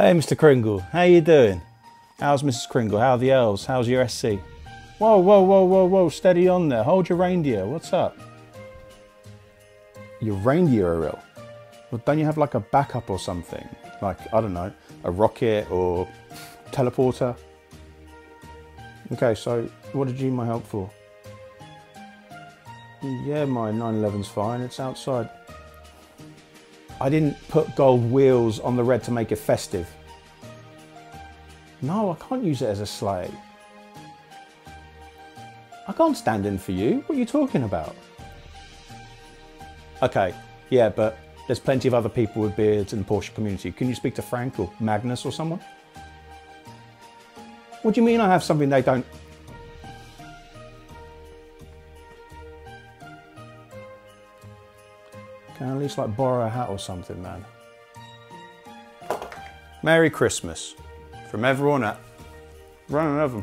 Hey, Mr. Kringle, how you doing? How's Mrs. Kringle? How are the elves? How's your SC? Whoa, whoa, whoa, whoa, whoa, steady on there. Hold your reindeer. What's up? Your reindeer are ill? Well, don't you have like a backup or something? Like, I don't know, a rocket or teleporter? Okay, so what did you need my help for? Yeah, my 911's fine. It's outside. I didn't put gold wheels on the red to make it festive. No, I can't use it as a sleigh. I can't stand in for you. What are you talking about? Okay, yeah, but there's plenty of other people with beards in the Porsche community. Can you speak to Frank or Magnus or someone? What do you mean I have something they don't? Can I at least like borrow a hat or something, man? Merry Christmas from everyone at RennEleven.